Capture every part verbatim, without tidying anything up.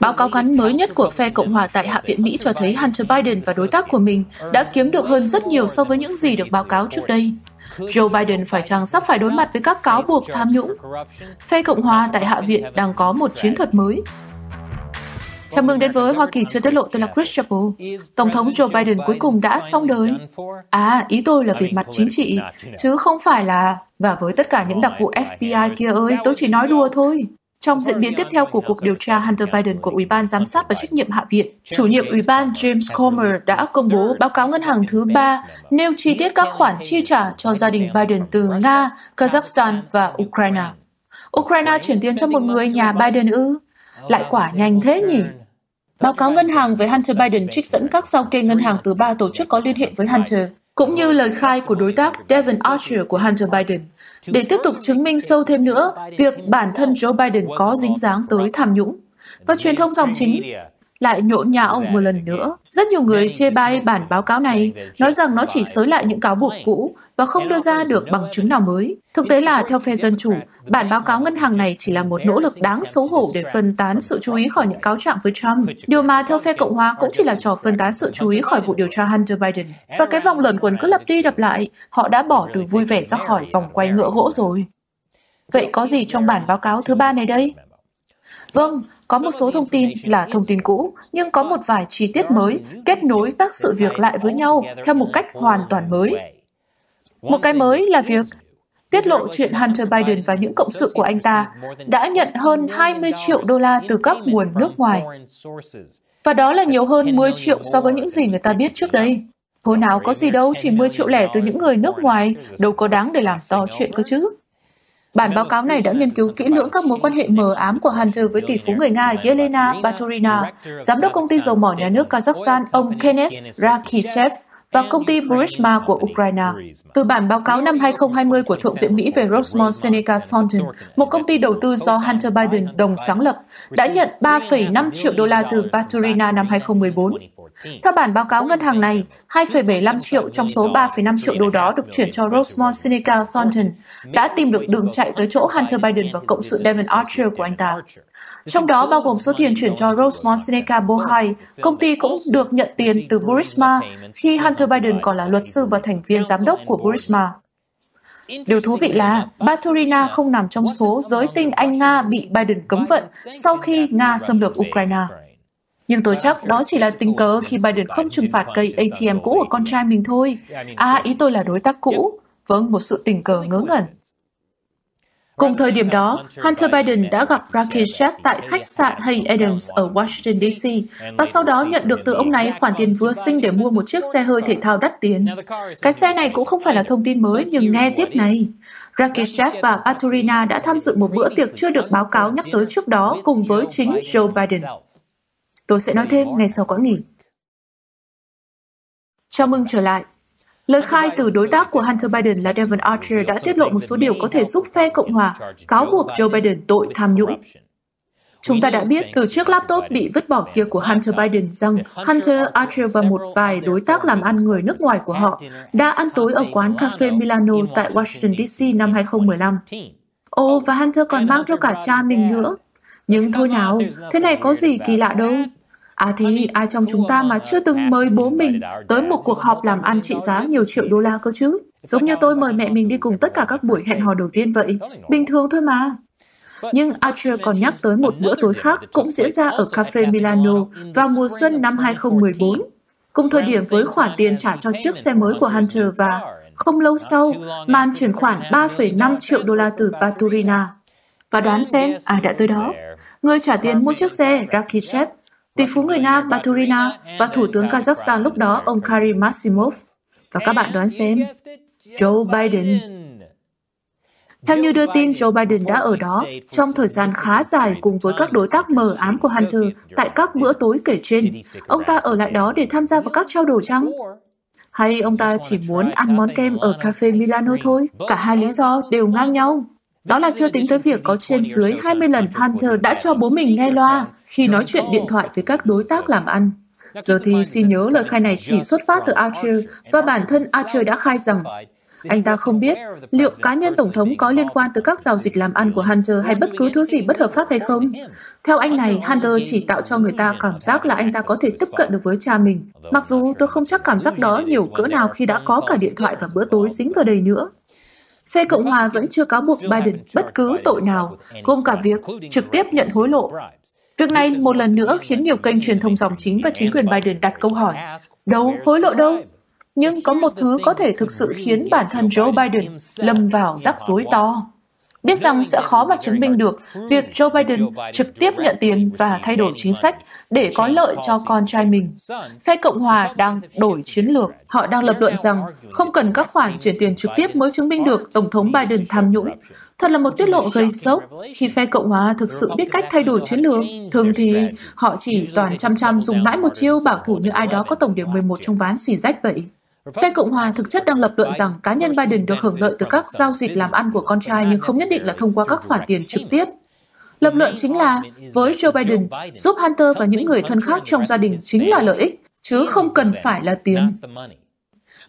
Báo cáo ngắn mới nhất của phe Cộng hòa tại Hạ viện Mỹ cho thấy Hunter Biden và đối tác của mình đã kiếm được hơn rất nhiều so với những gì được báo cáo trước đây. Joe Biden phải chăng sắp phải đối mặt với các cáo buộc tham nhũng? Phe Cộng hòa tại Hạ viện đang có một chiến thuật mới. Chào mừng đến với Hoa Kỳ Chưa Tiết Lộ, tôi là Chris Chappell. Tổng thống Joe Biden cuối cùng đã xong đời. À, ý tôi là về mặt chính trị, chứ không phải là... Và với tất cả những đặc vụ F B I kia ơi, tôi chỉ nói đùa thôi. Trong diễn biến tiếp theo của cuộc điều tra Hunter Biden của Ủy ban Giám sát và Trách nhiệm Hạ viện, chủ nhiệm Ủy ban James Comer đã công bố báo cáo ngân hàng thứ ba nêu chi tiết các khoản chi trả cho gia đình Biden từ Nga, Kazakhstan và Ukraine. Ukraine chuyển tiền cho một người nhà Biden ư? Lại quả nhanh thế nhỉ? Báo cáo ngân hàng về Hunter Biden trích dẫn các sao kê ngân hàng từ ba tổ chức có liên hệ với Hunter, cũng như lời khai của đối tác Devon Archer của Hunter Biden, để tiếp tục chứng minh sâu thêm nữa việc bản thân Joe Biden có dính dáng tới tham nhũng. Và truyền thông dòng chính lại nhộn nhạo một lần nữa. Rất nhiều người chê bai bản báo cáo này, nói rằng nó chỉ xới lại những cáo buộc cũ và không đưa ra được bằng chứng nào mới. Thực tế là, theo phe Dân Chủ, bản báo cáo ngân hàng này chỉ là một nỗ lực đáng xấu hổ để phân tán sự chú ý khỏi những cáo trạng với Trump, điều mà theo phe Cộng hòa cũng chỉ là trò phân tán sự chú ý khỏi vụ điều tra Hunter Biden. Và cái vòng luẩn quẩn cứ lặp đi lặp lại, họ đã bỏ từ vui vẻ ra khỏi vòng quay ngựa gỗ rồi. Vậy có gì trong bản báo cáo thứ ba này đây? Vâng, có một số thông tin là thông tin cũ, nhưng có một vài chi tiết mới kết nối các sự việc lại với nhau theo một cách hoàn toàn mới. Một cái mới là việc tiết lộ chuyện Hunter Biden và những cộng sự của anh ta đã nhận hơn hai mươi triệu đô la từ các nguồn nước ngoài. Và đó là nhiều hơn mười triệu so với những gì người ta biết trước đây. Hồi nào có gì đâu, chỉ mười triệu lẻ từ những người nước ngoài, đâu có đáng để làm to chuyện cơ chứ. Bản báo cáo này đã nghiên cứu kỹ lưỡng các mối quan hệ mờ ám của Hunter với tỷ phú người Nga Yelena Baturina, giám đốc công ty dầu mỏ nhà nước Kazakhstan ông Kenes Rakhishev và công ty Burisma của Ukraine. Từ bản báo cáo năm hai không hai không của Thượng viện Mỹ về Rosemont Seneca Thornton, một công ty đầu tư do Hunter Biden đồng sáng lập, đã nhận ba phẩy năm triệu đô la từ Baturina năm hai không một bốn. Theo bản báo cáo ngân hàng này, hai phẩy bảy mươi lăm triệu trong số ba phẩy năm triệu đô đó được chuyển cho Rosemont Seneca Thornton đã tìm được đường chạy tới chỗ Hunter Biden và cộng sự Devon Archer của anh ta. Trong đó bao gồm số tiền chuyển cho Rosemont Seneca Bohai, công ty cũng được nhận tiền từ Burisma khi Hunter Biden còn là luật sư và thành viên giám đốc của Burisma. Điều thú vị là Baturina không nằm trong số giới tinh Anh Nga bị Biden cấm vận sau khi Nga xâm lược Ukraine. Nhưng tôi chắc đó chỉ là tình cờ khi Biden không trừng phạt cây A T M cũ của con trai mình thôi. À, ý tôi là đối tác cũ. Vâng, một sự tình cờ ngớ ngẩn. Cùng thời điểm đó, Hunter Biden đã gặp Rakhishev tại khách sạn Hay Adams ở Washington D C và sau đó nhận được từ ông này khoản tiền vừa sinh để mua một chiếc xe hơi thể thao đắt tiền. Cái xe này cũng không phải là thông tin mới, nhưng nghe tiếp này. Rakhishev và Baturina đã tham dự một bữa tiệc chưa được báo cáo nhắc tới trước đó cùng với chính Joe Biden. Tôi sẽ nói thêm ngày sau quãng nghỉ. Chào mừng trở lại. Lời khai từ đối tác của Hunter Biden là Devon Archer đã tiết lộ một số điều có thể giúp phe Cộng hòa cáo buộc Joe Biden tội tham nhũng. Chúng ta đã biết từ chiếc laptop bị vứt bỏ kia của Hunter Biden rằng Hunter, Archer và một vài đối tác làm ăn người nước ngoài của họ đã ăn tối ở quán cà phê Milano tại Washington D C năm hai không một lăm. Ồ, và Hunter còn mang theo cả cha mình nữa. Nhưng thôi nào, thế này có gì kỳ lạ đâu. À thì, ai trong chúng ta mà chưa từng mời bố mình tới một cuộc họp làm ăn trị giá nhiều triệu đô la cơ chứ? Giống như tôi mời mẹ mình đi cùng tất cả các buổi hẹn hò đầu tiên vậy. Bình thường thôi mà. Nhưng Archer còn nhắc tới một bữa tối khác cũng diễn ra ở cà phê Milano vào mùa xuân năm hai không một bốn, cùng thời điểm với khoản tiền trả cho chiếc xe mới của Hunter và, không lâu sau, màn chuyển khoản ba phẩy năm triệu đô la từ Baturina. Và đoán xem ai đã tới đó. Người trả tiền mua chiếc xe Rakhishev, tỷ phú người Nga Baturina và Thủ tướng Kazakhstan lúc đó ông Kari Massimov. Và các bạn đoán xem, Joe Biden. Theo như đưa tin, Joe Biden đã ở đó trong thời gian khá dài cùng với các đối tác mờ ám của Hunter tại các bữa tối kể trên. Ông ta ở lại đó để tham gia vào các trao đổi chăng? Hay ông ta chỉ muốn ăn món kem ở cà phê Milano thôi? Cả hai lý do đều ngang nhau. Đó là chưa tính tới việc có trên dưới hai mươi lần Hunter đã cho bố mình nghe loa khi nói chuyện điện thoại với các đối tác làm ăn. Giờ thì xin nhớ lời khai này chỉ xuất phát từ Archer, và bản thân Archer đã khai rằng Anh ta không biết liệu cá nhân Tổng thống có liên quan tới các giao dịch làm ăn của Hunter hay bất cứ thứ gì bất hợp pháp hay không. Theo anh này, Hunter chỉ tạo cho người ta cảm giác là anh ta có thể tiếp cận được với cha mình. Mặc dù tôi không chắc cảm giác đó nhiều cỡ nào khi đã có cả điện thoại và bữa tối dính vào đầy nữa. Phe Cộng hòa vẫn chưa cáo buộc Biden bất cứ tội nào, gồm cả việc trực tiếp nhận hối lộ. Việc này một lần nữa khiến nhiều kênh truyền thông dòng chính và chính quyền Biden đặt câu hỏi, đâu hối lộ đâu? Nhưng có một thứ có thể thực sự khiến bản thân Joe Biden lâm vào rắc rối to. Biết rằng sẽ khó mà chứng minh được việc Joe Biden trực tiếp nhận tiền và thay đổi chính sách để có lợi cho con trai mình. Phe Cộng hòa đang đổi chiến lược. Họ đang lập luận rằng không cần các khoản chuyển tiền trực tiếp mới chứng minh được Tổng thống Biden tham nhũng. Thật là một tiết lộ gây sốc khi phe Cộng hòa thực sự biết cách thay đổi chiến lược. Thường thì họ chỉ toàn chăm chăm dùng mãi một chiêu bảo thủ như ai đó có tổng điểm mười một trong ván xì rách vậy. Phe Cộng hòa thực chất đang lập luận rằng cá nhân Biden được hưởng lợi từ các giao dịch làm ăn của con trai nhưng không nhất định là thông qua các khoản tiền trực tiếp. Lập luận chính là, với Joe Biden, giúp Hunter và những người thân khác trong gia đình chính là lợi ích, chứ không cần phải là tiền.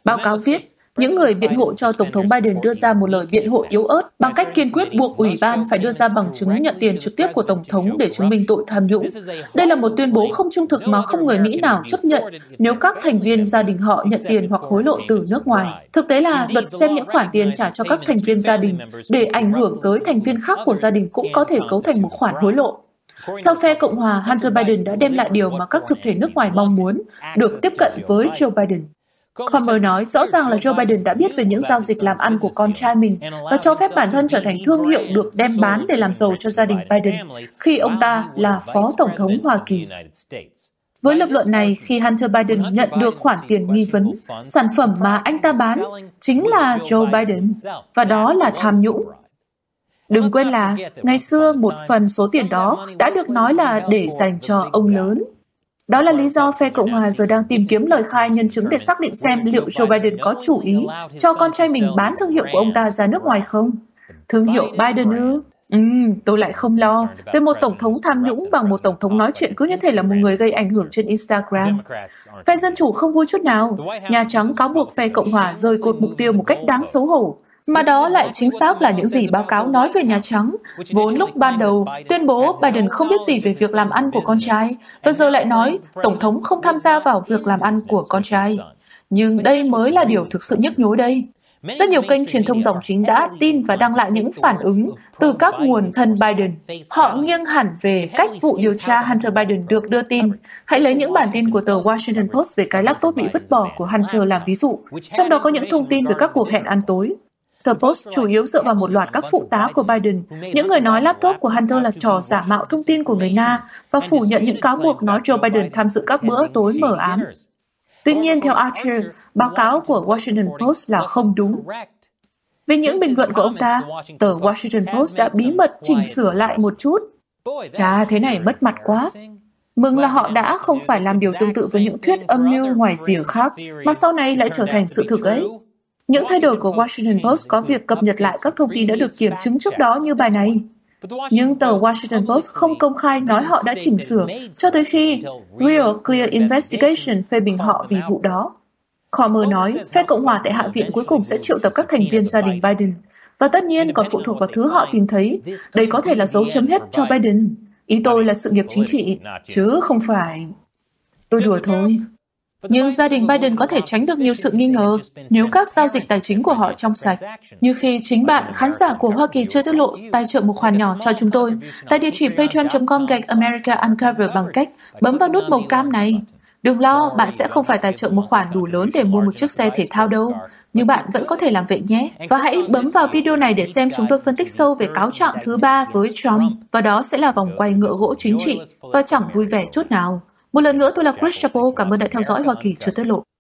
Báo cáo viết, những người biện hộ cho Tổng thống Biden đưa ra một lời biện hộ yếu ớt bằng cách kiên quyết buộc Ủy ban phải đưa ra bằng chứng nhận tiền trực tiếp của Tổng thống để chứng minh tội tham nhũng. Đây là một tuyên bố không trung thực mà không người Mỹ nào chấp nhận nếu các thành viên gia đình họ nhận tiền hoặc hối lộ từ nước ngoài. Thực tế là luật xem những khoản tiền trả cho các thành viên gia đình để ảnh hưởng tới thành viên khác của gia đình cũng có thể cấu thành một khoản hối lộ. Theo phe Cộng hòa, Hunter Biden đã đem lại điều mà các thực thể nước ngoài mong muốn, được tiếp cận với Joe Biden. Comer nói rõ ràng là Joe Biden đã biết về những giao dịch làm ăn của con trai mình và cho phép bản thân trở thành thương hiệu được đem bán để làm giàu cho gia đình Biden khi ông ta là Phó Tổng thống Hoa Kỳ. Với lập luận này, khi Hunter Biden nhận được khoản tiền nghi vấn, sản phẩm mà anh ta bán chính là Joe Biden, và đó là tham nhũng. Đừng quên là, ngày xưa một phần số tiền đó đã được nói là để dành cho ông lớn. Đó là lý do phe Cộng hòa giờ đang tìm kiếm lời khai nhân chứng để xác định xem liệu Joe Biden có chủ ý cho con trai mình bán thương hiệu của ông ta ra nước ngoài không. Thương hiệu Biden ư? Ừ, tôi lại không lo về một Tổng thống tham nhũng bằng một Tổng thống nói chuyện cứ như thể là một người gây ảnh hưởng trên Instagram. Phe Dân Chủ không vui chút nào. Nhà Trắng cáo buộc phe Cộng hòa rời cột mục tiêu một cách đáng xấu hổ. Mà đó lại chính xác là những gì báo cáo nói về Nhà Trắng, vốn lúc ban đầu tuyên bố Biden không biết gì về việc làm ăn của con trai, và giờ lại nói Tổng thống không tham gia vào việc làm ăn của con trai. Nhưng đây mới là điều thực sự nhức nhối đây. Rất nhiều kênh truyền thông dòng chính đã tin và đăng lại những phản ứng từ các nguồn thân Biden. Họ nghiêng hẳn về cách vụ điều tra Hunter Biden được đưa tin. Hãy lấy những bản tin của tờ Washington Post về cái laptop bị vứt bỏ của Hunter làm ví dụ, trong đó có những thông tin về các cuộc hẹn ăn tối. Tờ Post chủ yếu dựa vào một loạt các phụ tá của Biden, những người nói laptop của Hunter là trò giả mạo thông tin của người Nga và phủ nhận những cáo buộc nói Joe Biden tham dự các bữa tối mờ ám. Tuy nhiên, theo Archer, báo cáo của Washington Post là không đúng. Vì những bình luận của ông ta, tờ Washington Post đã bí mật chỉnh sửa lại một chút. Chà, thế này mất mặt quá. Mừng là họ đã không phải làm điều tương tự với những thuyết âm mưu ngoài rìa khác, mà sau này lại trở thành sự thực ấy. Những thay đổi của Washington Post có việc cập nhật lại các thông tin đã được kiểm chứng trước đó như bài này. Nhưng tờ Washington Post không công khai nói họ đã chỉnh sửa cho tới khi Real Clear Investigation phê bình họ vì vụ đó. Comer nói, phe Cộng hòa tại Hạ viện cuối cùng sẽ triệu tập các thành viên gia đình Biden. Và tất nhiên còn phụ thuộc vào thứ họ tìm thấy. Đây có thể là dấu chấm hết cho Biden. Ý tôi là sự nghiệp chính trị, chứ không phải... Tôi đùa thôi. Nhưng gia đình Biden có thể tránh được nhiều sự nghi ngờ nếu các giao dịch tài chính của họ trong sạch. Như khi chính bạn, khán giả của Hoa Kỳ Chưa Tiết Lộ, tài trợ một khoản nhỏ cho chúng tôi tại địa chỉ patreon chấm com gạch America Uncover bằng cách bấm vào nút màu cam này. Đừng lo, bạn sẽ không phải tài trợ một khoản đủ lớn để mua một chiếc xe thể thao đâu, nhưng bạn vẫn có thể làm vậy nhé. Và hãy bấm vào video này để xem chúng tôi phân tích sâu về cáo trạng thứ ba với Trump, và đó sẽ là vòng quay ngựa gỗ chính trị, và chẳng vui vẻ chút nào. Một lần nữa, tôi là Chris Chappell, cảm ơn đã theo dõi Hoa Kỳ Chưa Tiết Lộ.